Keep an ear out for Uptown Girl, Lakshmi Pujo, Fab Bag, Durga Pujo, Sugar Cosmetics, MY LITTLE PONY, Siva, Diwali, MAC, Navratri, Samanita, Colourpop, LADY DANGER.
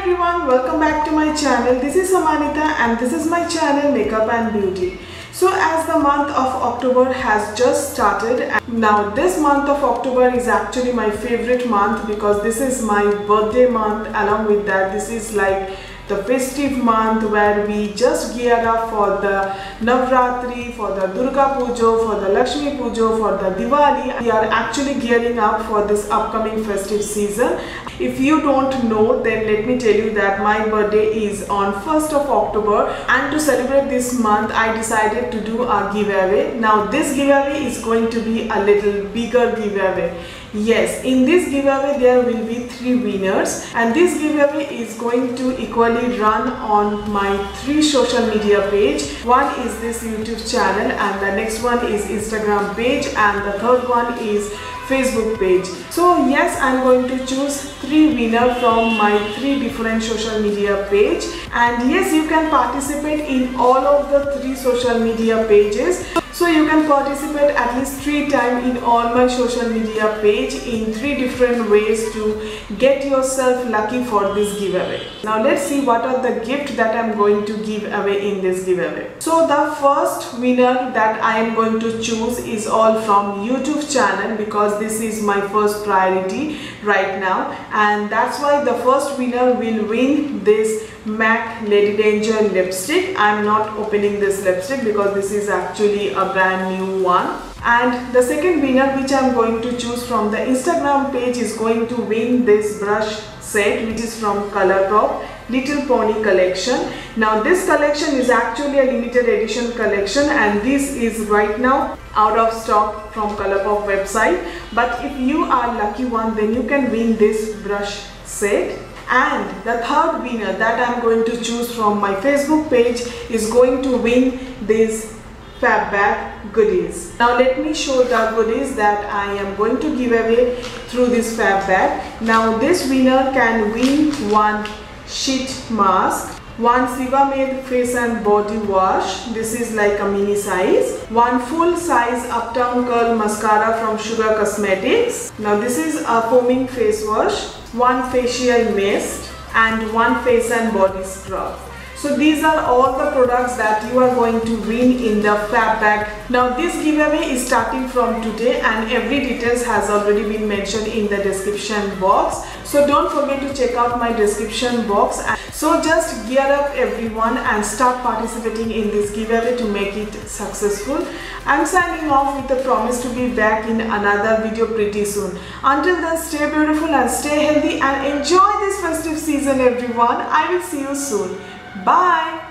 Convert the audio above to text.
Hi everyone, welcome back to my channel. This is Samanita and this is my channel Makeup and Beauty. So as the month of October has just started, and now this month of October is actually my favorite month because this is my birthday month. Along with that, this is like the festive month where we just gear up for the Navratri, for the Durga Pujo, for the Lakshmi Pujo, for the Diwali. We are actually gearing up for this upcoming festive season. If you don't know, then let me tell you that my birthday is on 1st of October, and to celebrate this month, I decided to do a giveaway. Now this giveaway is going to be a little bigger giveaway. Yes, in this giveaway there will be 3 winners, and this giveaway is going to equally run on my 3 social media page. One is this YouTube channel, and the next one is Instagram page, and the third one is Facebook page. So yes, I'm going to choose 3 winners from my 3 different social media page, and yes, you can participate in all of the 3 social media pages. So you can participate at least 3 times in all my social media page in 3 different ways to get yourself lucky for this giveaway. Now let's see what are the gifts that I'm going to give away in this giveaway. So the first winner that I am going to choose is all from YouTube channel because this is my first priority right now, and that's why the first winner will win this MAC Lady Danger lipstick. I'm not opening this lipstick because this is actually a brand new one. And the second winner, which I'm going to choose from the Instagram page, is going to win this brush set, which is from Colourpop Little Pony collection. Now this collection is actually a limited edition collection, and this is right now out of stock from Colourpop website, but if you are lucky one, then you can win this brush set. And the third winner that I'm going to choose from my Facebook page is going to win this Fab Bag goodies. Now let me show the goodies that I am going to give away through this Fab Bag. Now this winner can win one sheet mask, one Siva made face and body wash, this is like a mini size, one full size Uptown Girl mascara from Sugar Cosmetics. Now this is a foaming face wash, one facial mist, and one face and body scrub. So these are all the products that you are going to win in the Fab Bag. Now this giveaway is starting from today, and every details has already been mentioned in the description box. So don't forget to check out my description box. So just gear up everyone and start participating in this giveaway to make it successful. I'm signing off with the promise to be back in another video pretty soon. Until then, stay beautiful and stay healthy and enjoy this festive season everyone. I will see you soon. Bye!